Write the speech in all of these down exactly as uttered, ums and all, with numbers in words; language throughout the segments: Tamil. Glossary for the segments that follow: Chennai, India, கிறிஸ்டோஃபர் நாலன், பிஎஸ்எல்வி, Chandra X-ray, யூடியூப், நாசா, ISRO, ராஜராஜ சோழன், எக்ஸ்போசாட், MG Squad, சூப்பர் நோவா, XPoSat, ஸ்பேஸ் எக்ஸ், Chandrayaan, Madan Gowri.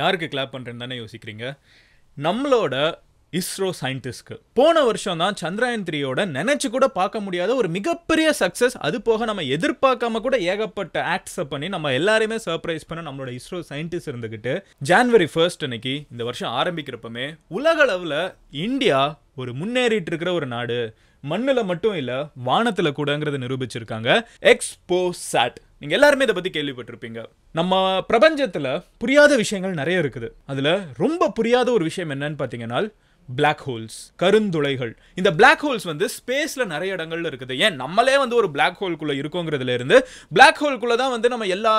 யாருக்கு கிளாப் பண்ணுறேன்னு தானே யோசிக்கிறீங்க. நம்மளோட இஸ்ரோ சயின்டிஸ்ட்க்கு போன வருஷம் தான் சந்திராயன் த்ரீயோட நினச்சி கூட பார்க்க முடியாத ஒரு மிகப்பெரிய சக்ஸஸ். அது போக நம்ம எதிர்பார்க்காம கூட ஏகப்பட்ட ஆக்ட்ஸை பண்ணி நம்ம எல்லாருமே சர்ப்ரைஸ் பண்ண நம்மளோட இஸ்ரோ சயின்டிஸ்ட் இருந்துக்கிட்டு ஜான்வரி ஃபர்ஸ்ட் அன்னைக்கு இந்த வருஷம் ஆரம்பிக்கிறப்பமே உலகளவில் இந்தியா ஒரு முன்னேறிட்டு இருக்கிற ஒரு நாடு, மண்ணில் மட்டும் இல்லை வானத்தில் கூடங்கிறத நிரூபிச்சிருக்காங்க எக்ஸ்போசாட். நீங்கள் எல்லாருமே இதை பற்றி கேள்விப்பட்டிருப்பீங்க. நம்ம பிரபஞ்சத்தில் புரியாத விஷயங்கள் நிறைய இருக்குது. அதில் ரொம்ப புரியாத ஒரு விஷயம் என்னன்னு பார்த்தீங்கன்னா பிளாக் ஹோல்ஸ், கருந்துளைகள். இந்த பிளாக் ஹோல்ஸ் வந்து ஸ்பேஸில் நிறைய இடங்கள்ல இருக்குது. ஏன் நம்மளே வந்து ஒரு பிளாக் ஹோல்குள்ளே இருக்கோங்கிறதுல இருந்து பிளாக் ஹோல்குள்ளே தான் வந்து நம்ம எல்லா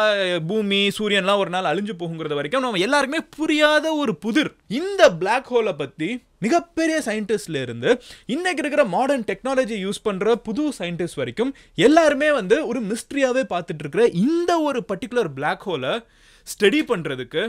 பூமி சூரியன்லாம் ஒரு நாள் அழிஞ்சு போகுங்கிறது வரைக்கும் நம்ம எல்லாருக்குமே புரியாத ஒரு புதிர். இந்த பிளாக் ஹோலை பற்றி மிகப்பெரிய சயின்டிஸ்ட்ல இருந்து இன்னைக்கு இருக்கிற மாடர்ன் டெக்னாலஜி யூஸ் பண்ற புது சயின்டிஸ்ட் வரைக்கும் எல்லாருமே வந்து ஒரு மிஸ்ட்ரியாவே பார்த்துட்டு இருக்கிற இந்த ஒரு பர்டிகுலர் பிளாக் ஹோலை ஸ்டடி பண்றதுக்கு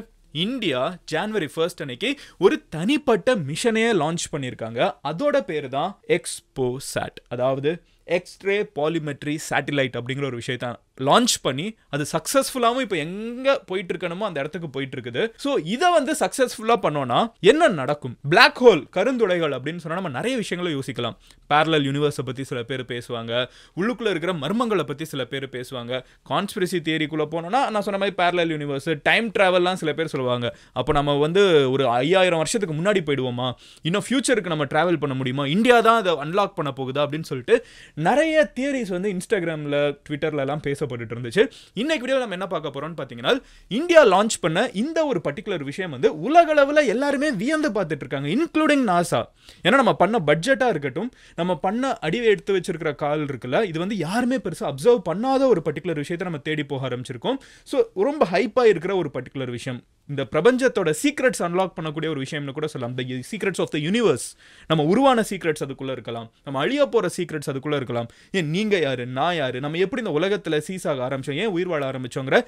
இந்தியா ஜான்வரி ஃபர்ஸ்ட் அன்னைக்கு ஒரு தனிப்பட்ட மிஷனையே லான்ச் பண்ணியிருக்காங்க. அதோட பேர் தான் எக்ஸ்போசாட், அதாவது எக்ஸ்ரே பாலிமெட்ரி சேட்டிலைட் அப்படிங்கிற ஒரு விஷயத்த லான்ச் பண்ணி அது சக்ஸஸ்ஃபுல்லாகவும் இப்போ எங்கே போயிட்டு இருக்கணுமோ அந்த இடத்துக்கு போயிட்டு இருக்குது. ஸோ இதை வந்து சக்ஸஸ்ஃபுல்லாக பண்ணோன்னா என்ன நடக்கும்? பிளாக் ஹோல், கருந்துளைகள் அப்படின்னு சொன்னால் நம்ம நிறைய விஷயங்களை யோசிக்கலாம். பேரலல் யூனிவர்ஸை பற்றி சில பேர் பேசுவாங்க, உள்ளுக்குள்ளே இருக்கிற மர்மங்களை பற்றி சில பேர் பேசுவாங்க, கான்ஸ்பிரசி தியரிக்குள்ளே போனோன்னா நான் சொன்ன மாதிரி பேரலல் யூனிவர்ஸ், டைம் ட்ராவல்லாம் சில பேர் சொல்லுவாங்க. அப்போ நம்ம வந்து ஒரு ஐயாயிரம் வருஷத்துக்கு முன்னாடி போயிடுவோமா, இன்னும் ஃபியூச்சருக்கு நம்ம ட்ராவல் பண்ண முடியுமா, இந்தியா தான் அதை அன்லாக் பண்ண போகுதா அப்படின்னு சொல்லிட்டு நிறைய தியரிஸ் வந்து இன்ஸ்டாகிராமில் ட்விட்டர்லலாம் பேசப்பட்டு இருந்துச்சு. இன்னைக்கு வீடியோவில் நம்ம என்ன பார்க்க போகிறோம்னு பார்த்தீங்கன்னா இந்தியா லான்ச் பண்ண இந்த ஒரு பர்டிகுலர் விஷயம் வந்து உலகளவில் எல்லாருமே வியந்து பார்த்துட்டு இருக்காங்க, இன்க்ளூடிங் நாசா. ஏன்னா நம்ம பண்ண பட்ஜெட்டாக இருக்கட்டும், நம்ம பண்ண அடி எடுத்து வச்சிருக்கிற கால் இருக்குல்ல, இது வந்து யாருமே பெருசாக அப்சர்வ் பண்ணாத ஒரு பர்டிகுலர் விஷயத்தை நம்ம தேடி போக ஆரம்பிச்சிருக்கோம். ஸோ ரொம்ப ஹைப்பாக இருக்கிற ஒரு பர்டிகுலர் விஷயம், இந்த பிரபஞ்சத்தோட சீக்ரெட்ஸ் அன்லாக் பண்ணக்கூடிய ஒரு விஷயம்னு கூட சொல்லலாம். The secrets of the universe, நம்ம உருவான சீக்ரெட்ஸ் அதுக்குள்ளே இருக்கலாம், நம்ம அழிய போகிற சீக்ரெட்ஸ் அதுக்குள்ளே இருக்கலாம். ஏன் நீங்கள் யார், நான் யார், நம்ம எப்படி இந்த உலகத்தில் சீசாக ஆரம்பித்தோம், ஏன் உயிர் வாழ ஆரம்பித்தோங்கிற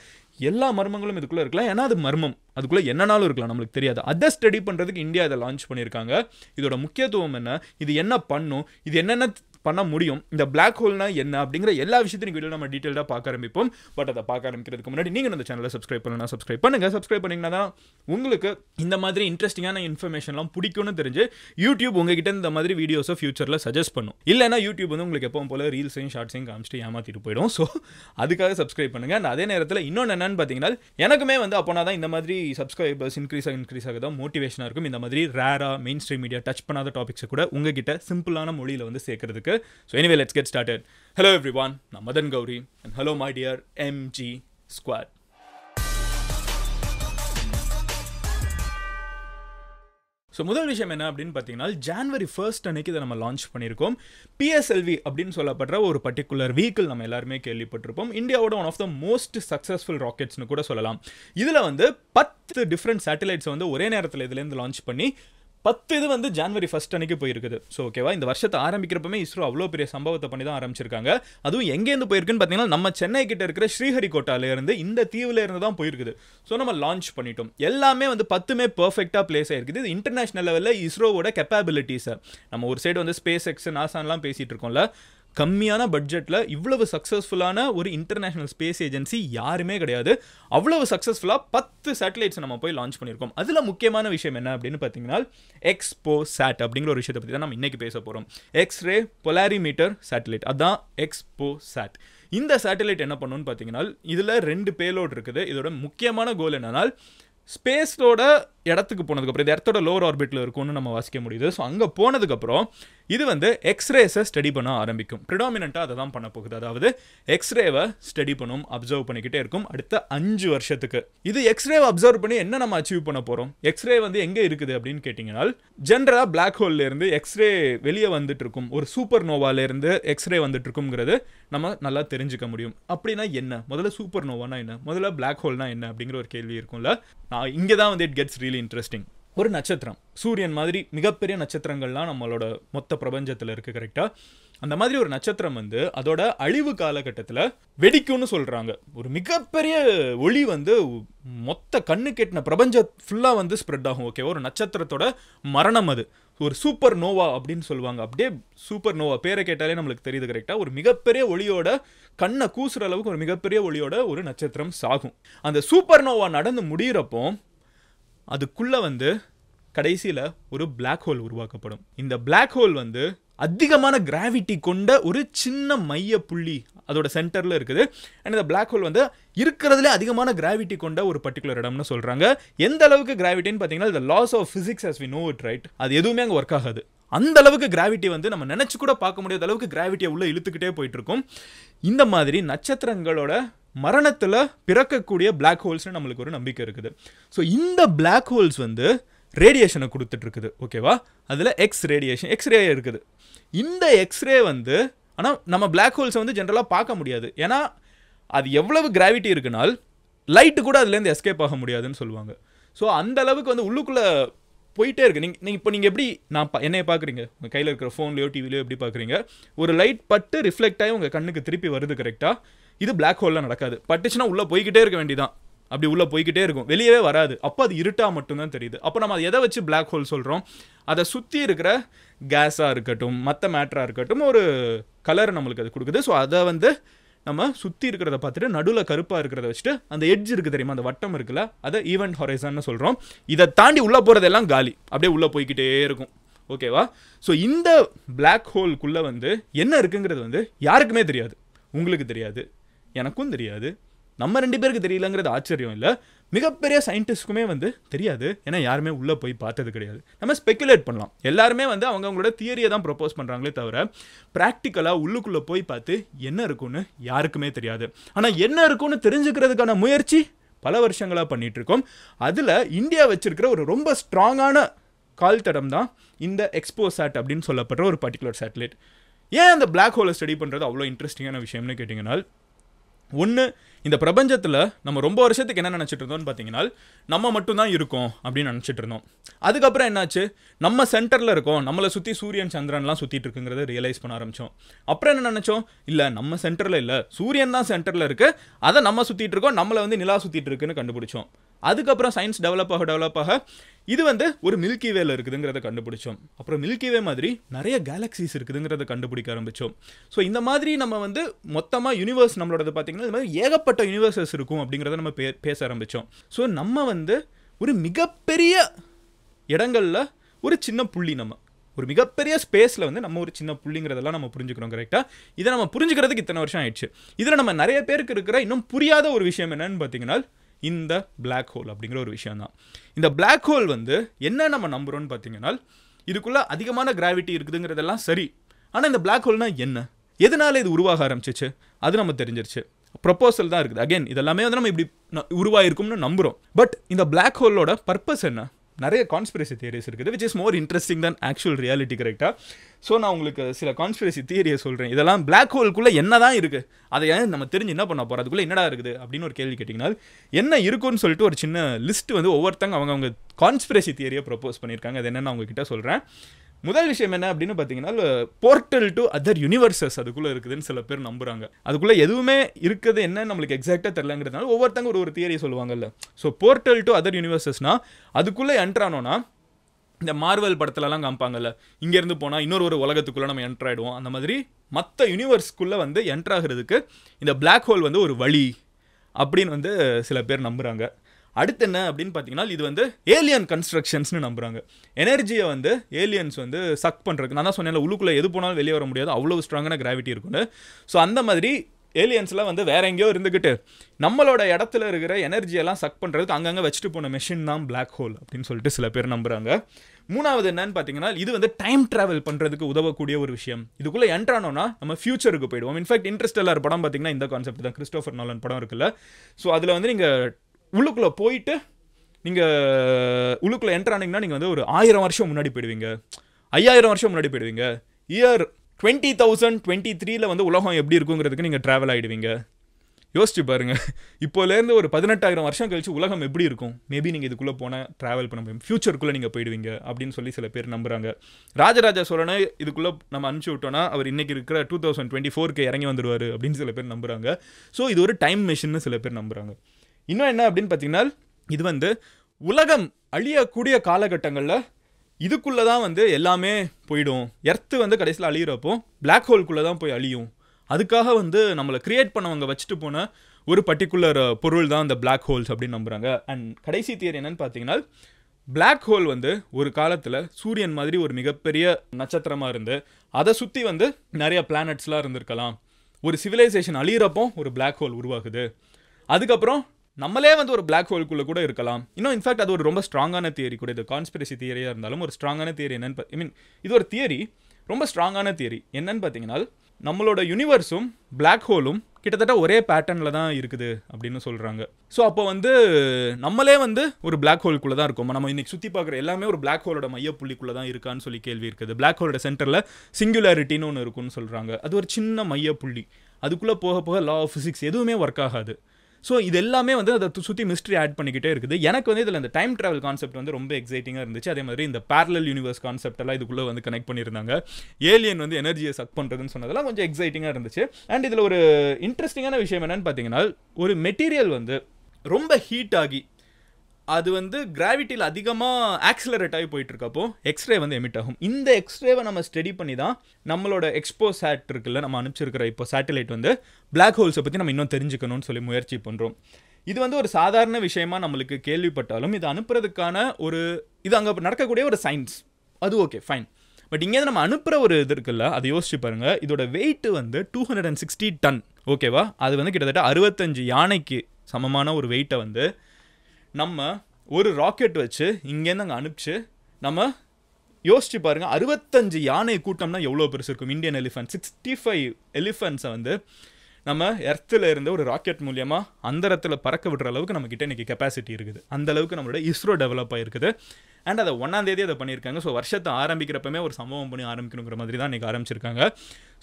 எல்லா மர்மங்களும் இதுக்குள்ளே இருக்கலாம். ஏன்னா அது மர்மம், அதுக்குள்ளே என்னன்னாலும் இருக்கலாம், நம்மளுக்கு தெரியாது. அதை ஸ்டடி பண்ணுறதுக்கு இந்தியா இதை லான்ச் பண்ணியிருக்காங்க. இதோட முக்கியத்துவம் என்ன, இது என்ன பண்ணும், இது என்னென்ன பண்ண முடியும், இந்த பிளாக் ஹோல்னா என்ன அப்படிங்கிற எல்லா விஷயத்தையும் வீடியோ நம்ம டீட்டெயிலாக பார்க்க ஆரம்பிப்போம். பட் அதை பார்க்க ஆரம்பிக்கிறதுக்கு முன்னாடி நீங்கள் இந்த சேனலை சப்ஸ்கிரைப் பண்ணலாம், சப்ஸ்கிரைப் பண்ணுங்கள். சப்ஸ்கிரைப் பண்ணிங்கன்னா தான் உங்களுக்கு இந்த மாதிரி இன்ட்ரெஸ்டிங்கான இன்ஃபர்மேஷன்லாம் பிடிக்கும்னு தெரிஞ்சு யூடியூப் உங்ககிட்ட இந்த மாதிரி வீடியோஸை ஃபியூச்சரில் சஜஸ்ட் பண்ணும். இல்லைனா யூடியூப் வந்து உங்களுக்கு எப்பவும் போல ரீல்ஸையும் ஷார்ட்ஸையும் காமிச்சிட்டு ஏமாற்றிட்டு போயிடும். ஸோ அதுக்காக சப்ஸ்கிரைப் பண்ணுங்கள். அண்ட் அதே நேரத்தில் இன்னொன்று என்னென்னு பார்த்தீங்கன்னா எனக்குமே வந்து அப்போனா தான் இந்த மாதிரி சப்ஸ்கிரைபர்ஸ் இன்க்ரீஸ் ஆக இன்க்ரீஸ் ஆக தான் மோட்டிவேஷனாக இருக்கும். இந்த மாதிரி ரேராக மெயின் ஸ்ட்ரீம் மீடியா டச் பண்ணாத டாபிக்ஸை கூட உங்ககிட்ட சிம்பிளான மொழியில் வந்து சேர்க்கறதுக்கு. So anyway, let's get started. Hello everyone, I'm Madan Gowri and hello my dear M G Squad. So முதல் விஷயம் என்ன அப்படின்னு பார்த்தீங்கன்னா ஜான்வரி ஃபர்ஸ்ட் அன்னைக்கு இதை நம்ம லான்ச் பண்ணியிருக்கோம். பிஎஸ்எல்வி அப்படின்னு சொல்லப்படுற ஒரு பர்டிகுலர் வீக்கிள் நம்ம எல்லாருமே கேள்விப்பட்டிருப்போம். இந்தியாவோட one of the most successful ராக்கெட்ஸ்னு கூட சொல்லலாம். இதில் வந்து பத்து டிஃப்ரெண்ட் சேட்டலைட்ஸை வந்து ஒரே நேரத்தில் இதுலேருந்து லான்ச் பண்ணி பத்து இது வந்து ஜான்வரி ஃபர்ஸ்ட் அன்னைக்கு போயிருக்குது. ஸோ ஓகேவா, இந்த வருஷத்தை ஆரம்பிக்கிறப்பமே இஸ்ரோ அவ்வளோ பெரிய சம்பவத்தை பண்ணி தான் ஆரம்பிச்சிருக்காங்க. அதுவும் எங்கேருந்து போயிருக்குன்னு பார்த்தீங்கன்னா நம்ம சென்னை கிட்ட இருக்கிற ஸ்ரீஹரி கோட்டாலேருந்து, இந்த தீவில் இருந்து தான் போயிருக்குது. ஸோ நம்ம லான்ச் பண்ணிட்டோம். எல்லாமே வந்து பத்துமே பர்ஃபெக்டாக பிளேஸ் ஆகிருக்குது. இது இன்டர்நேஷனல் லெவலில் இஸ்ரோவோட கேப்பபிலிட்டிஸை நம்ம ஒரு சைடு வந்து ஸ்பேஸ் எக்ஸ் நாசான்லாம் பேசிகிட்டு இருக்கோம்ல, கம்மியான பட்ஜெட்டில் இவ்வளவு சக்ஸஸ்ஃபுல்லான ஒரு இன்டர்நேஷனல் ஸ்பேஸ் ஏஜென்சி யாருமே கிடையாது. அவ்வளவு சக்ஸஸ்ஃபுல்லாக பத்து சேட்டலைட்ஸ் நம்ம போய் லான்ச் பண்ணியிருக்கோம். அதில் முக்கியமான விஷயம் என்ன அப்படின்னு பார்த்தீங்கன்னா எக்ஸ்போசாட் அப்படிங்கிற ஒரு விஷயத்தை பற்றி தான் நம்ம இன்றைக்கி பேச போகிறோம். எக்ஸ்ரே பொலாரிமீட்டர் சேட்டலைட், அதுதான் எக்ஸ்போசாட். இந்த சேட்டலைட் என்ன பண்ணணும்னு பார்த்தீங்கன்னா இதில் ரெண்டு பேலோட் இருக்குது. இதோட முக்கியமான கோல் என்னன்னா ஸ்பேஸோட இடத்துக்கு போனதுக்கப்புறம், இது இடத்தோட லோவர் ஆர்பிட்டில் இருக்கும்னு நம்ம வாசிக்க முடியுது. ஸோ அங்கே போனதுக்கப்புறம் இது வந்து எக்ஸ்ரேஸை ஸ்டடி பண்ண ஆரம்பிக்கும். ப்ரிடாமினண்ட்டாக அதை தான் பண்ண போகுது. அதாவது எக்ஸ்ரேவை ஸ்டடி பண்ணும், அப்சர்வ் பண்ணிக்கிட்டே இருக்கும் அடுத்த அஞ்சு வருஷத்துக்கு. இது எக்ஸ்ரேவை அப்சர்வ் பண்ணி என்ன நம்ம அச்சீவ் பண்ண போகிறோம், எக்ஸ்ரே வந்து எங்கே இருக்குது அப்படின்னு கேட்டிங்கன்னா ஜென்ரலாக பிளாக் ஹோல்லேருந்து எக்ஸ்ரே வெளியே வந்துட்டு இருக்கும், ஒரு சூப்பர் நோவாலேருந்து எக்ஸ்ரே வந்துட்டு இருக்குங்கிறது நம்ம நல்லா தெரிஞ்சுக்க முடியும். அப்படின்னா என்ன, முதல்ல சூப்பர் நோவானா என்ன, முதல்ல பிளாக் ஹோல்னா என்ன அப்படிங்கிற ஒரு கேள்வி இருக்கும்ல. நான் இங்கே தான் வந்து இட் கெட்ஸ் ரியலி இன்ட்ரெஸ்டிங். ஒரு நட்சத்திரம், சூரியன் மாதிரி மிகப்பெரிய நட்சத்திரங்கள்லாம் நம்மளோட மொத்த பிரபஞ்சத்தில் இருக்குது கரெக்டாக. அந்த மாதிரி ஒரு நட்சத்திரம் வந்து அதோட அழிவு காலகட்டத்தில் வெடிக்கும்னு சொல்கிறாங்க. ஒரு மிகப்பெரிய ஒளி வந்து மொத்த கண்ணு கெட்டின பிரபஞ்ச ஃபுல்லாக வந்து ஸ்ப்ரெட் ஆகும். ஓகே, ஒரு நட்சத்திரத்தோட மரணம் அது ஒரு சூப்பர் நோவா அப்படின்னு சொல்லுவாங்க. அப்படியே சூப்பர் நோவா பேரை கேட்டாலே நம்மளுக்கு தெரியுது கரெக்டாக. ஒரு மிகப்பெரிய ஒளியோட கண்ணை கூசுகிற அளவுக்கு ஒரு மிகப்பெரிய ஒளியோட ஒரு நட்சத்திரம் சாகும். அந்த சூப்பர் நோவா நடந்து முடிகிறப்போ அதுக்குள்ள வந்து கடைசில ஒரு black hole உருவாக்கப்படும். இந்த black hole வந்து அதிகமான gravity கொண்ட ஒரு சின்ன மைய புள்ளி அதோட சென்டர்ல இருக்குது. And the black hole வந்து இருக்குறதுல அதிகமான gravity கொண்ட ஒரு particular இடம்னு சொல்றாங்க. எந்த அளவுக்கு gravity ன்னு பாத்தீங்கன்னா the laws of physics as we know it right. அது எதுவுமே அங்க work ஆகாது. அந்த அளவுக்கு gravity வந்து நம்ம நினைச்சு கூட பார்க்க முடியாத அளவுக்கு gravity உள்ள இழுத்துக்கிட்டே போயிட்டு இருக்கும். இந்த மாதிரி நட்சத்திரங்களோட மரணத்துல பிறக்கக்கூடிய black holes ன்னு நமக்கு ஒரு நம்பிக்கை இருக்குது. சோ இந்த black holes வந்து radiation கொடுத்துட்டு இருக்குது. ஓகேவா? அதுல X radiation, X-ray இருக்குது. இந்த X-ray வந்து ஆனா நம்ம black holes வந்து ஜெனரலா பார்க்க முடியாது. ஏனா அது எவ்வளவு gravity இருக்குனால் லைட் கூட அதில இருந்து எஸ்கேப் ஆக முடியாதுன்னு சொல்வாங்க. சோ அந்த அளவுக்கு வந்து உள்ளுக்குள்ள போயிட்டே இருக்கு. நீங்க நீங்க இப்போ நீங்க எப்படி நான் என்னைய பாக்குறீங்க? உங்க கையில இருக்கிற ஃபோன்லயோ டிவிலயோ எப்படி பாக்குறீங்க? ஒரு லைட் பட்டு ரிஃப்ளெக்ட் ஆயி உங்க கண்ணுக்கு திருப்பி வருது கரெக்ட்டா? இது black holeல நடக்காது. பட்டுச்சுனா உள்ள போயிட்டே இருக்க வேண்டியதான். அப்படி உள்ள போயிட்டே இருக்கும். வெளியவே வராது. அப்ப அது இருட்டா மட்டும் தான் தெரியுது. அப்ப நம்ம எதை வச்சு black hole சொல்றோம்? அத சுத்தி இருக்கிற கேஸா இருக்கட்டும், மத்த மேட்டரா இருக்கட்டும் ஒரு கலர் நமக்கு அது கொடுக்குது. சோ அத வந்து நம்ம சுத்தி இருக்குறத பார்த்துட்டு நடுவுல கருப்பா இருக்குறத வச்சிட்டு அந்த எட்ஜ் இருக்கு தெரியுமா அந்த வட்டம் இருக்குல அத ஈவென்ட் ஹொரைசன்னு சொல்றோம். இத தாண்டி உள்ள போறது எல்லாம் காலி. அப்படியே உள்ள போயிட்டே இருக்கும். ஓகேவா? சோ இந்த black hole குள்ள வந்து என்ன இருக்குங்கிறது வந்து யாருக்குமே தெரியாது. உங்களுக்கு தெரியாது. எனக்கும் தெரியாது. நம்ம ரெண்டு பேருக்கு தெரியலங்கிறது ஆச்சரியம் இல்ல. மிகப்பெரிய சயின்டிஸ்ட்க்குமே வந்து தெரியாது. ஏன்னா யாருமே உள்ள போய் பார்த்தது கிடையாது. நம்ம ஸ்பெகுலேட் பண்ணலாம். எல்லாருமே வந்து அவங்கங்களோட தியரியை தான் ப்ரோபோஸ் பண்றாங்களே தவிர பிராக்டிக்கலா உள்ளுக்குள்ள போய் பார்த்து என்ன இருக்குன்னு யாருக்குமே தெரியாது. ஆனா என்ன இருக்குன்னு தெரிஞ்சுக்கிறதுக்கான முயற்சி பல வருஷங்களா பண்ணிட்டு இருக்கோம். அதுல இந்தியா வச்சிருக்கிற ஒரு ரொம்ப ஸ்ட்ராங்கான கால் தடம் தான் இந்த XPoSat அப்படின்னு சொல்லப்படுற ஒரு பர்டிகுலர் சேட்டலைட். ஏன் அந்த black hole ஸ்டடி பண்றது அவ்வளோ இன்ட்ரெஸ்டிங்கான விஷயம்னு கேட்டிங்கன்னா ஒன்று இந்த பிரபஞ்சத்தில் நம்ம ரொம்ப வருஷத்துக்கு என்ன நினச்சிட்டு இருந்தோம்னு பார்த்தீங்கன்னா நம்ம மட்டும்தான் இருக்கோம் அப்படின்னு நினச்சிட்டு இருந்தோம். அதுக்கப்புறம் என்னாச்சு நம்ம சென்டரில் இருக்கோம் நம்மளை சுற்றி சூரியன் சந்திரன்லாம் சுற்றிட்டு இருக்குங்கிறத ரியலைஸ் பண்ண ஆரம்பித்தோம். அப்புறம் என்ன நினச்சோம் இல்லை நம்ம சென்டரில் இல்லை சூரியன் தான் சென்டரில் இருக்குது அதை நம்ம சுற்றிட்டு இருக்கோம் நம்மளை வந்து நிலா சுற்றிட்டு இருக்குன்னு கண்டுபிடிச்சோம். அதுக்கப்புறம் சயின்ஸ் டெவலப் ஆக டெவலப் ஆக இது வந்து ஒரு மில்கி வேல இருக்குதுங்கிறத கண்டுபிடிச்சோம். அப்புறம் மில்கி வே மாதிரி நிறைய கேலக்ஸிஸ் இருக்குதுங்கிறத கண்டுபிடிக்க ஆரம்பித்தோம். ஸோ இந்த மாதிரி நம்ம வந்து மொத்தமாக யூனிவர்ஸ் நம்மளோடது பார்த்தீங்கன்னா இது மாதிரி ஏகப்பட்ட யூனிவர்சஸ் இருக்கும் அப்படிங்கிறத நம்ம பே பேச ஆரம்பித்தோம். ஸோ நம்ம வந்து ஒரு மிகப்பெரிய இடங்களில் ஒரு சின்ன புள்ளி நம்ம ஒரு மிகப்பெரிய ஸ்பேஸில் வந்து நம்ம ஒரு சின்ன புள்ளிங்கிறதெல்லாம் நம்ம புரிஞ்சுக்கிறோம் கரெக்டாக. இதை நம்ம புரிஞ்சுக்கிறதுக்கு இத்தனை வருஷம் ஆயிடுச்சு. இதில் நம்ம நிறைய பேருக்கு இருக்கிற இன்னும் புரியாத ஒரு விஷயம் என்னன்னு பார்த்தீங்கன்னா இந்த black hole அப்படிங்கிற ஒரு விஷயம் தான். இந்த black hole வந்து என்ன நம்ம நம்புறோம்னு பார்த்தீங்கன்னா இதுக்குள்ள அதிகமான கிராவிட்டி இருக்குதுங்கிறதெல்லாம் சரி. ஆனால் இந்த black hole என்ன எதனால இது உருவாக ஆரம்பிச்சிச்சு அது நம்ம தெரிஞ்சிருச்சு. ப்ரொபோசல் தான் இருக்குது. அகெயின் இதெல்லாமே வந்து நம்ம இப்படி உருவாயிருக்கும்னு நம்புகிறோம். பட் இந்த black holeோட பர்பஸ் என்ன? நிறைய கான்ஸ்பிரசி தியரிஸ் இருக்குது விச் இஸ் மோர் இன்ட்ரெஸ்டிங் தான் ஆக்சுவல் ரியாலிட்டி கரெக்டாக. ஸோ நான் உங்களுக்கு சில கான்ஸ்பிரசி தியரியை சொல்கிறேன். இதெல்லாம் black ஹோல்குள்ளே என்ன தான் இருக்குது அதை ஏன் நம்ம தெரிஞ்சு என்ன பண்ண போகிறோம் அதுக்குள்ளே என்னடா இருக்குது அப்படின்னு ஒரு கேள்வி கேட்டிங்கன்னா என்ன இருக்குன்னு சொல்லிட்டு ஒரு சின்ன லிஸ்ட் வந்து ஒவ்வொருத்தங்க அவங்க அவங்க கான்ஸ்பிரசி தியரியை ப்ரொப்போஸ் பண்ணியிருக்காங்க. அது என்னென்னு அவங்கக்கிட்ட சொல்கிறேன். முதல் விஷயம் என்ன அப்படின்னு பார்த்தீங்கன்னா போர்ட்டல் டு அதர் யூனிவர்சஸ் அதுக்குள்ளே இருக்குதுன்னு சில பேர் நம்புகிறாங்க. அதுக்குள்ளே எதுவுமே இருக்குது என்ன நம்மளுக்கு எக்ஸாக்டாக தெரிலங்கிறதுனால ஒவ்வொருத்தங்க ஒரு ஒரு தியரி சொல்லுவாங்கல்ல. ஸோ போர்ட்டல் டு அதர் யூனிவர்சஸ்னால் அதுக்குள்ளே என்ட்ரானோன்னா இந்த மார்வல் படத்துலலாம் காமிப்பாங்கல்ல இங்கேருந்து போனால் இன்னொரு ஒரு உலகத்துக்குள்ளே நம்ம என்ட்ராயிடுவோம் அந்த மாதிரி மற்ற யூனிவர்ஸ்குள்ளே வந்து என்ட்ராகிறதுக்கு இந்த black hole வந்து ஒரு வழி அப்படின்னு வந்து சில பேர் நம்புகிறாங்க. அடுத்து என்ன அப்படின்னு பார்த்தீங்கன்னா இது வந்து ஏலியன் கன்ஸ்ட்ரக்ஷன்ஸ்னு நம்புகிறாங்க. எனர்ஜியை வந்து ஏலியன்ஸ் வந்து சக் பண்ணுறதுக்கு நான் தான் சொன்னேன் உள்ளுக்குள்ளே எது போனாலும் வெளியே வர முடியாது அவ்வளோ ஸ்ட்ராங்கான கிராவிட்டி இருக்குன்னு. ஸோ அந்த மாதிரி ஏலியன்ஸ்லாம் வந்து வேற எங்கேயோ இருந்துக்கிட்டு நம்மளோட இடத்துல இருக்கிற எனர்ஜியெல்லாம் சக் பண்ணுறதுக்கு அங்கங்கே வச்சுட்டு போன மெஷின் தான் black hole அப்படின்னு சொல்லிட்டு சில பேர் நம்புகிறாங்க. மூணாவது என்னன்னு பார்த்தீங்கன்னா இது வந்து டைம் ட்ராவல் பண்ணுறதுக்கு உதவக்கூடிய ஒரு விஷயம். இதுக்குள்ளே என்ட்ரானோன்னா நம்ம ஃபியூச்சருக்கு போயிடுவோம். இன்ஃபேக்ட் இன்ட்ரெஸ்டெல்லார் படம் பார்த்தீங்கன்னா இந்த கான்செப்ட் தான் கிறிஸ்டோஃபர் நாலன் படம் இருக்குல்ல. ஸோ அதில் வந்து நீங்கள் உள்ளுக்குள்ளே போயிட்டு நீங்கள் உள்ளுக்குள்ளே என்ட்ரானிங்கன்னா நீங்கள் வந்து ஒரு ஆயிரம் வருஷம் முன்னாடி போயிடுவீங்க ஐயாயிரம் வருஷம் முன்னாடி போயிடுவீங்க. இயர் டுவெண்ட்டி தௌசண்ட் டுவெண்ட்டி த்ரீல வந்து உலகம் எப்படி இருக்குங்கிறதுக்கு நீங்கள் ட்ராவல் ஆகிடுவீங்க. யோசிச்சு பாருங்கள். இப்போலேருந்து ஒரு பதினெட்டாயிரம் வருஷம் கழிச்சு உலகம் எப்படி இருக்கும் மேபி நீங்கள் இதுக்குள்ளே போனால் ட்ராவல் பண்ண முடியும் ஃப்யூச்சருக்குள்ளே நீங்கள் போயிடுவீங்க அப்படின்னு சொல்லி சில பேர் நம்புகிறாங்க. ராஜராஜ சோழனை இதுக்குள்ளே நம்ம அனுப்பிச்சி விட்டோன்னா அவர் இன்றைக்கி இருக்கிற டூ தௌசண்ட் டுவெண்ட்டி ஃபோருக்கு இறங்கி வந்துடுவார் அப்படின்னு சில பேர் நம்புகிறாங்க. ஸோ இது ஒரு டைம் மெஷின்னு சில பேர் நம்புகிறாங்க. இன்னும் என்ன அப்படின்னு பார்த்தீங்கன்னா இது வந்து உலகம் அழியக்கூடிய காலகட்டங்களில் இதுக்குள்ளே தான் வந்து எல்லாமே போயிடும். எர்த்து வந்து கடைசியில் அழியிறப்போ black holeக்குள்ளே தான் போய் அழியும். அதுக்காக வந்து நம்மளை கிரியேட் பண்ணவங்க வச்சுட்டு போன ஒரு பர்டிகுலர் பொருள் தான் இந்த black holes அப்படின்னு நம்புகிறாங்க. அண்ட் கடைசி தியரி என்னன்னு பார்த்தீங்கன்னா Black hole வந்து ஒரு காலத்துல சூரியன் மாதிரி ஒரு மிகப்பெரிய நட்சத்திரமா இருந்து அத சுத்தி வந்து நிறைய பிளானட்ஸ்லாம் இருந்திருக்கலாம் ஒரு சிவிலைசேஷன் அழியறப்போ ஒரு black hole உருவாகுது அதுக்கு அப்புறம் நம்மளே வந்து ஒரு black hole குள்ள கூட இருக்கலாம் இன்னும் in fact அது ஒரு ரொம்ப ஸ்ட்ராங்கான தியரி கூட இது கான்ஸ்பிரசி தியரியா இருந்தாலும் ஒரு ஸ்ட்ராங்கான தியரி என்னன்னு I mean இது ஒரு தியரி ரொம்ப ஸ்ட்ராங்கான தியரி என்னன்னு பாத்தீங்கன்னா நம்மளோட யுனிவர்ஸும் black holeம் கிட்டத்தட்ட ஒரே பேட்டர்ன்ல தான் இருக்குது அப்படினு சொல்றாங்க சோ அப்ப வந்து நம்மளே வந்து ஒரு black hole குள்ள தான் இருக்கோம் நம்ம இன்னைக்கு சுத்தி பார்க்குற எல்லாமே ஒரு black holeோட மையப்புள்ளிக்குள்ள தான் இருக்கான்னு சொல்லி கேள்வி இருக்குது black holeோட சென்டர்ல சிங்குலாரிட்டின்னு ஒன்னு இருக்குன்னு சொல்றாங்க அது ஒரு சின்ன மையப்புள்ளி அதுக்குள்ள போக போக law of physics எதுவுமே வர்க் ஆகாது சோ இது எல்லாமே வந்து அத சுத்தி மிஸ்டரி ஆட் பண்ணிக்கிட்டே இருக்குது எனக்கு வந்து இதல அந்த டைம் டிராவல் கான்செப்ட் வந்து ரொம்ப எக்ஸைட்டிங்கா இருந்துச்சு அதே மாதிரி இந்த parallel universe கான்செப்ட் எல்லாம் இதுக்குள்ள வந்து கனெக்ட் பண்ணிருந்தாங்க ஏலியன் வந்து எனர்ஜியை சக் பண்றதுன்னு சொன்னதெல்லாம் கொஞ்சம் எக்ஸைட்டிங்கா இருந்துச்சு and இதுல ஒரு இன்ட்ரஸ்டிங்கான விஷயம் என்னன்னு பாத்தீங்கன்னா ஒரு மெட்டீரியல் வந்து ரொம்ப ஹீட் ஆகி அது வந்து கிராவிட்டில அதிகமா ஆக்ஸலரேட் ஆகி போயிட்டு இருக்கப்போ எக்ஸ்ரே வந்து எமிட் ஆகும் இந்த எக்ஸ்ரேவை நம்ம ஸ்டடி பண்ணி தான் நம்மளோட XPoSat இருக்குல்ல நம்ம அனுப்பிச்சிருக்கிற இப்போ சாட்டலைட் வந்து Black holes பத்தி நம்ம இன்னும் தெரிஞ்சுக்கணும்னு சொல்லி முயற்சி பண்றோம் இது வந்து ஒரு சாதாரண விஷயமா நமக்கு கேள்விப்பட்டாலும் இது அனுப்புறதுக்கான ஒரு இது அங்க நடக்கக்கூடிய ஒரு சயின்ஸ் அது ஓகே ஃபைன் பட் இங்க நம்ம அனுப்புற ஒரு இது இருக்குல்ல அது யோசிச்சு பாருங்க இதோட வெயிட் வந்து two hundred sixty டன் ஓகேவா அது வந்து கிட்டத்தட்ட sixty-five யானைக்கு சமமான ஒரு வெயிட்ட வந்து நம்ம ஒரு ராக்கெட் வச்சு இங்க இருந்து அங்க அனுப்பிச்சு நம்ம யோசிச்சு பாருங்க sixty-five யானை கூட்டம்னா எவ்வளவு பெருசு இருக்கும் இந்தியன் எலிஃபன்ட் sixty-five எலிஃபன்ட்ஸ வந்து நம்ம எர்த்ல இருந்து ஒரு ராக்கெட் மூலமா அந்தரத்துல பறக்க விடுற அளவுக்கு நமக்கு கிட்ட இன்னைக்கு கெபாசிட்டி இருக்குது அந்த அளவுக்கு நம்மளோட ISRO டெவலப் ஆயிருக்குது and அத first தேதி அத பண்ணிருக்காங்க சோ ವರ್ಷத்தை ஆரம்பிக்கிறப்பவே ஒரு சம்பவம் பண்ணி ஆரம்பிக்கணும்ங்கற மாதிரி தான் இன்னைக்கு ஆரம்பிச்சிருக்காங்க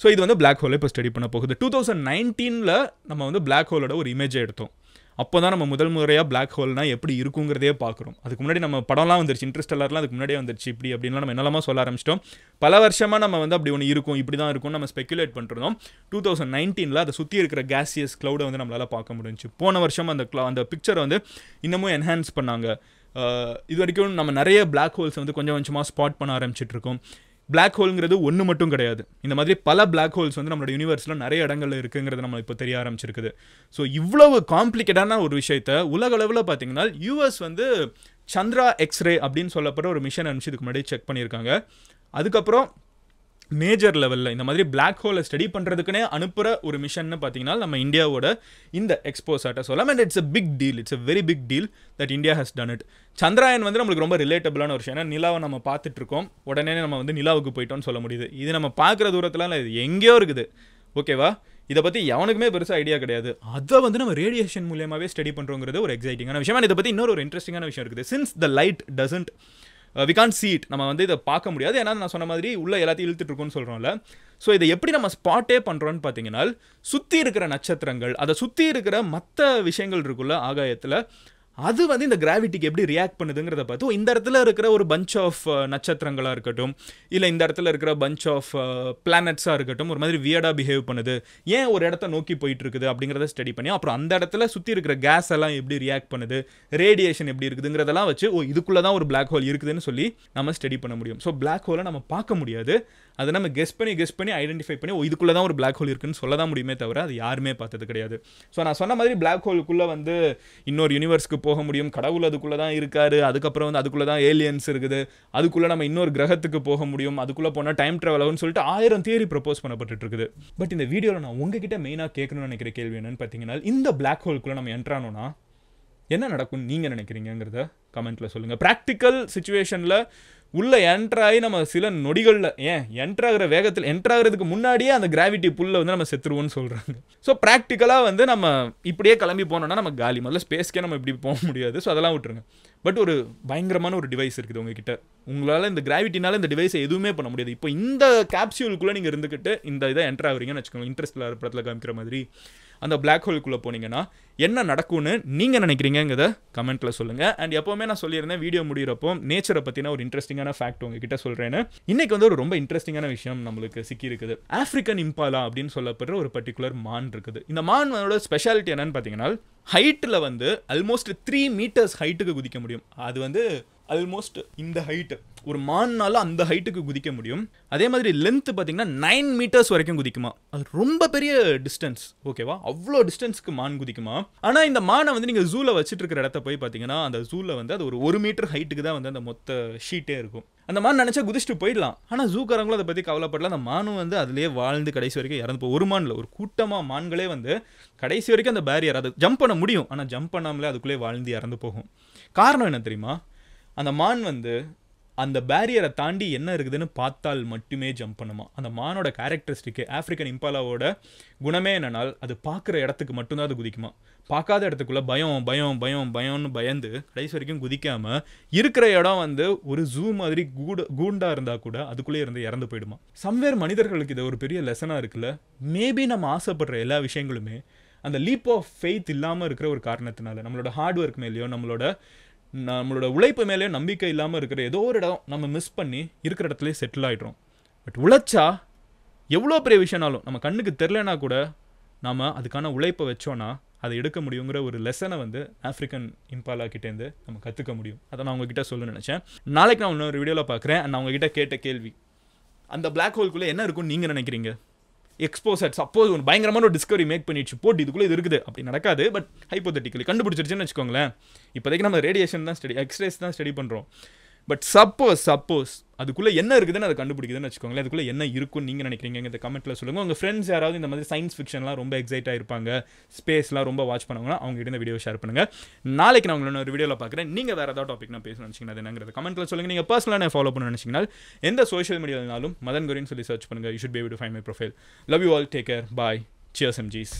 சோ இது வந்து Black hole-ஐ இப்ப ஸ்டடி பண்ண போகுது twenty nineteen ல நம்ம வந்து Black hole-ஓட ஒரு இமேஜ் எடுத்தோம் அப்போதான் நம்ம முதல் முறையா Black hole-னா எப்படி இருக்கும்ங்கறதே பார்க்குறோம் அதுக்கு முன்னாடி நம்ம படம்லாம் வந்துருச்சு இன்டர்ஸ்டெல்லர்லாம் அதுக்கு முன்னாடியே வந்துருச்சு இப்படி அப்படினா நம்ம என்னலமா சொல்ல ஆரம்பிச்சிட்டோம் பல வருஷமா நம்ம வந்து அப்படி ஒன்னு இருக்கும் இப்படி தான் இருக்கும் நம்ம ஸ்பெகுலேட் பண்றோம் twenty nineteen ல அத சுத்தி இருக்கிற gaseous cloud வந்து நம்மளால பார்க்க முடிஞ்சு போன வருஷம் அந்த அந்த பிக்சர் வந்து இன்னமும் enhance பண்ணாங்க இதுவரைக்கும் நம்ம நிறைய Black holes வந்து கொஞ்சம் கொஞ்சமா ஸ்பாட் பண்ண ஆரம்பிச்சிட்டு இருக்கோம் Black hole-ங்கிறது ஒன்னு மட்டும் கிடையாது. இந்த மாதிரி பல Black holes வந்து நம்மளோட யுனிவர்ஸ்ல நிறைய இடங்கள்ல இருக்குங்கிறது நம்ம இப்போ தெரிய ஆரம்பிச்சிருக்குது. சோ இவ்வளவு காம்ப்ளிகேட்டான ஒரு விஷயத்தை உலக அளவுல பாத்தீங்கன்னா U S வந்து Chandra X-ray அப்படினு சொல்லப்படுற ஒரு மிஷன் அனுப்பிச்சு இதுக்கு முன்னாடி செக் பண்ணிருக்காங்க. அதுக்கு அப்புறம் மேஜர் லெவல்ல இந்த மாதிரி Black hole-ஐ ஸ்டடி பண்றதுக்குனே அனுப்புற ஒரு மிஷன்னு பாத்தீங்கன்னா நம்ம இந்தியாவோட இந்த XPoSat-ஐ சொல்லலாம் and it's a big deal. It's a very big deal that India has done it. Chandrayaan வந்து நமக்கு ரொம்ப ரிலேட்டபிளான ஒரு விஷயம். ஏன்னா நிலாவை நம்ம பார்த்துட்டு இருக்கோம். உடனே நம்ம வந்து நிலாவுக்கு போய்ட்டோம்னு சொல்ல முடியுது. இது நம்ம பார்க்குற தூரத்துல இல்ல இது எங்கேயோ இருக்குது. ஓகேவா? இத பத்தி யாருக்குமே பெருசா ஐடியா கிடையாது. அத வந்து நம்ம ரேடியேஷன் மூலமாவே ஸ்டடி பண்றோம்ங்கிறது ஒரு எக்ஸைட்டிங்கான விஷயம். அண்ட் இத பத்தி இன்னொரு ஒரு இன்ட்ரஸ்டிங்கான விஷயம் இருக்குது. Since the light doesn't Uh, we can't see it நம்ம வந்து இத பார்க்க முடியாது ஏன்னா நான் சொன்ன மாதிரி உள்ள எல்லாத்தையும் இழுத்துட்டு இருக்குன்னு சொல்றோம்ல சோ இத எப்படி நம்ம ஸ்பாட்டே பண்றோம்னு பாத்தீங்கன்னா சுத்தி இருக்கிற நட்சத்திரங்கள் அத சுத்தி இருக்கிற மற்ற விஷயங்கள் இருக்குல்ல ஆகாயத்துல அது வந்து இந்த கிராவிட்டிக்கு எப்படி ரியாக்ட் பண்ணுதுங்கறத பார்த்து இந்த இடத்துல இருக்கிற ஒரு bunch of நட்சத்திரங்களா இருக்கட்டும் இல்ல இந்த இடத்துல இருக்கிற bunch of planets-ஆ இருக்கட்டும் ஒரு மாதிரி வியர்டா பிஹேவ் பண்ணுது ஏன் ஒரு இடத்தை நோக்கி போயிட்டு இருக்குது அப்படிங்கறத ஸ்டடி பண்ணி அப்புறம் அந்த இடத்துல சுத்தி இருக்கிற gas எல்லாம் எப்படி ரியாக்ட் பண்ணுது ரேடியேஷன் எப்படி இருக்குதுங்கறதெல்லாம் வச்சு ஓ இதுக்குள்ள தான் ஒரு black hole இருக்குதுன்னு சொல்லி நம்ம ஸ்டடி பண்ண முடியும் சோ black hole-ஐ நம்ம பார்க்க முடியாது அத நம்ம கெஸ் பண்ணி கெஸ் பண்ணி ஐடென்டிஃபை பண்ணி ஓ இதுக்குள்ள தான் ஒரு black hole இருக்குன்னு சொல்ல தான் முடியுமே தவிர அது யாருமே பார்த்தது கிடையாது சோ நான் சொன்ன மாதிரி black hole-குள்ள வந்து இன்னொரு யுனிவர்ஸ்க்கு போக முடியும் கடவுள் அதுக்குள்ள தான் இருக்காரு அதுக்கு அப்புறம் வந்து அதுக்குள்ள தான் ஏலியன்ஸ் இருக்குது அதுக்குள்ள நம்ம இன்னொரு கிரகத்துக்கு போக முடியும் அதுக்குள்ள போனா டைம் டிராவல் ஆகும்னு சொல்லிட்டு ஆயிரம் தியரி ப்ரோபோஸ் பண்ணப்பட்டுட்டு இருக்குது பட் இந்த வீடியோல நான் உங்ககிட்ட மெயினா கேட்கணும்னு நினைக்கிற கேள்வி என்னன்னு பாத்தீங்கன்னா இந்த Black hole-குள்ள நம்ம என்டர் ஆனோம்னா என்ன நடக்கும் நீங்க நினைக்கிறீங்கங்கறத கமெண்ட்ல சொல்லுங்க பிராக்டிகல் சிச்சுவேஷன்ல உள்ள என்டர் ஆகி நம்ம சில நொடிகள்ல ஏன் என்டர் ஆகிற வேகத்தில் என்டர் ஆகிறதுக்கு முன்னாடியே அந்த கிராவிட்டி புல்ல வந்து நம்ம செத்துருவோம்னு சொல்றாங்க ஸோ ப்ராக்டிக்கலா வந்து நம்ம இப்படியே கிளம்பி போனோம்னா நம்ம காலி முதல்ல ஸ்பேஸ்க்கே நம்ம இப்படி போக முடியாது ஸோ அதெல்லாம் விட்டுருங்க பட் ஒரு பயங்கரமான ஒரு டிவைஸ் இருக்குது உங்ககிட்ட உங்களால இந்த கிராவிட்டினால இந்த டிவைஸை எதுவுமே பண்ண முடியாது இப்போ இந்த கேப்சியூலுக்குள்ள நீங்க இருந்துகிட்டு இந்த இதை என்டர் ஆகுறீங்கன்னு வச்சுக்கோங்க இன்ட்ரெஸ்ட்ல படத்துல காமிக்கிற மாதிரி அந்த Black hole-க்குள்ள போனீங்கன்னா என்ன நடக்கும்னு நீங்க நினைக்கிறீங்கங்கறத கமெண்ட்ல சொல்லுங்க அண்ட் எப்பவுமே நான் சொல்லியிருந்தேன் வீடியோ முடியறப்போ நேச்சரை பத்தின ஒரு இன்ட்ரெஸ்டிங்கான ஃபேக்ட் உங்ககிட்ட சொல்றேன்னு இன்னைக்கு வந்து ஒரு ரொம்ப இன்ட்ரெஸ்டிங்கான விஷயம் நம்மளுக்கு சிக்கி இருக்குது ஆப்பிரிக்கன் இம்பாலா அப்படின்னு சொல்லப்படுற ஒரு பர்டிகுலர் மான் இருக்குது இந்த மானோட ஸ்பெஷாலிட்டி என்னன்னு பாத்தீங்கன்னா ஹைட்ல வந்து ஆல்மோஸ்ட் த்ரீ மீட்டர்ஸ் ஹைட்டுக்கு குதிக்க முடியும் அது வந்து ஆல்மோஸ்ட் இந்த ஹைட் ஒரு மான்னால அந்த ஹைட்டுக்கு குதிக்க முடியும். அதே மாதிரி லென்த் பாத்தீங்கன்னா nine meters வரைக்கும் குதிக்குமா. அது ரொம்ப பெரிய டிஸ்டன்ஸ். ஓகேவா? அவ்ளோ டிஸ்டன்ஸ்க்கு மான் குதிக்குமா. ஆனா இந்த மானை வந்து நீங்க ஜூல வச்சிட்டு இருக்கிற இடத்த போய் பாத்தீங்கன்னா அந்த ஜூல வந்து அது ஒரு one meter ஹைட்டுக்கு தான் வந்து அந்த மொத்த ஷீட்டே இருக்கும். அந்த மான் நினைச்சா குதிச்சுட்டு போயிடலாம். ஆனா ஜூக்காரங்களும் அதை பத்தி கவலைப்படல. அந்த மானும் வந்து அதுலயே வாழ்ந்து கடைசி வரைக்கும் இறந்து போ. ஒரு மான்ல ஒரு கூட்டமா மான்களே வந்து கடைசி வரைக்கும் அந்த பேரியர் அது ஜம்ப் பண்ண முடியும். ஆனா ஜம்ப் பண்ணாமலே அதுக்குள்ளே வாழ்ந்து இறந்து போகும். காரணம் என்ன தெரியுமா? அந்த மான் வந்து அந்த பேரியரை தாண்டி என்ன இருக்குதுன்னு பார்த்தால் மட்டுமே ஜம்ப் பண்ணுமா. அந்த மானோட கேரக்டரிஸ்டிக்கு ஆஃப்ரிக்கன் இம்பாலாவோட குணமே என்னன்னால் அது பார்க்குற இடத்துக்கு மட்டும்தான் அது குதிக்குமா. பார்க்காத இடத்துக்குள்ளே பயம் பயம் பயம் பயம்னு பயந்து கடைசி வரைக்கும் குதிக்காமல் இருக்கிற இடம் வந்து ஒரு ஜூ மாதிரி கூடு கூண்டாக இருந்தால் கூட அதுக்குள்ளே இருந்து இறந்து போயிடுமா. சம்வேர் மனிதர்களுக்கு இது ஒரு பெரிய லெசனாக இருக்குல்ல. மேபி நம்ம ஆசைப்படுற எல்லா விஷயங்களுமே அந்த லீப் ஆஃப் ஃபெய்த் இல்லாமல் இருக்கிற ஒரு காரணத்தினால நம்மளோட ஹார்ட் ஒர்க் மேலேயோ நம்மளோட நம்மளோட உழைப்பு மேலேயும் நம்பிக்கை இல்லாமல் இருக்கிற ஏதோ ஒரு இடம் நம்ம மிஸ் பண்ணி இருக்கிற இடத்துலேயே செட்டில் ஆகிடுறோம். பட் உழைச்சா எவ்வளோ பெரிய விஷயம்னாலும் நம்ம கண்ணுக்கு தெரிலனா கூட நாம் அதுக்கான உழைப்பை வச்சோன்னா அதை எடுக்க முடியுங்கிற ஒரு லெசனை வந்து ஆஃப்ரிக்கன் இம்பாலா கிட்டேருந்து நம்ம கற்றுக்க முடியும். அதை நான் உங்ககிட்ட சொல்லணும்னு நினச்சேன். நாளைக்கு நான் இன்னொரு வீடியோவில் பார்க்குறேன். நான் உங்ககிட்ட கேட்ட கேள்வி, அந்த பிளாக் ஹோல்குள்ளே என்ன இருக்குன்னு நீங்கள் நினைக்கிறீங்க? எக்ஸ்போசட் சப்போஸ் ஒரு பயங்கரமான ஒரு டிஸ்கவரி மேக் பண்ணிடுச்சு போட்டு இதுக்குள்ளே இது இருக்குது, அப்படி நடக்காது. பட் ஹைப்போதட்டிக்கலி கண்டுபிடிச்சிருச்சுன்னு வச்சுக்கோங்களேன். இப்போதைக்கு நம்ம ரேடியேஷன் தான் ஸ்டடி எக்ஸ்ரேஸ் தான் ஸ்டடி பண்ணுறோம். பட் சப்போஸ் சப்போஸ் அதுக்குள்ளே என்ன இருக்குதுன்னு அதை கண்டுபிடிக்குதுன்னு வச்சுக்கோங்களேன். அதுக்குள்ளே என்ன இருக்குன்னு நீங்கள் நினைக்கிறீங்க? இந்த கமெண்ட்டில் சொல்லுங்கள். உங்கள் ஃப்ரெண்ட்ஸ் யாராவது இந்த மாதிரி சயின்ஸ் ஃபிக்ஷன்லாம் ரொம்ப எக்ஸைட்டாக இருப்பாங்க, ஸ்பேஸ்லாம் ரொம்ப வாட்ச் பண்ணுவாங்கன்னா அவங்ககிட்ட இந்த வீடியோ ஷேர் பண்ணுங்கள். நாளைக்கு நான் உங்களை ஒரு வீடியோவில் பார்க்குறேன். நீங்கள் வேறு ஏதாவது டாபிக் நான் பேசணும்னு நினச்சிங்கன்னா அது என்னங்கிறது கமெண்ட்டில் சொல்லுங்கள். நீங்கள் பர்சனலாக ஃபாலோ பண்ண நினச்சிங்கன்னா எந்த சோஷியல் மீடியாவிலும் மதன் கௌரின்னு சொல்லி சர்ச் பண்ணுங்கள். You should be able to find my profile. Love you all. Take care. Bye. Cheers எம்ஜிஸ்.